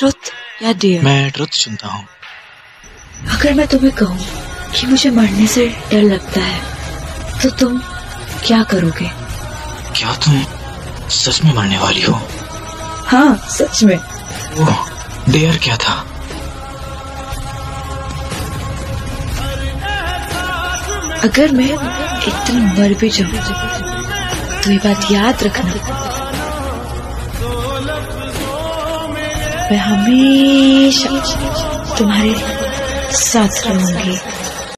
Truth या dare? मैं truth चुनता हूँ। अगर मैं तुम्हें कहूँ कि मुझे मरने से डर लगता है तो तुम क्या करोगे? क्या तुम सच में मरने वाली हो? हाँ सच में। वो डेयर क्या था? अगर मैं एक दिन मर भी जाऊँ तो ये बात याद रखना, मैं हमेशा तुम्हारे साथ रहूंगी।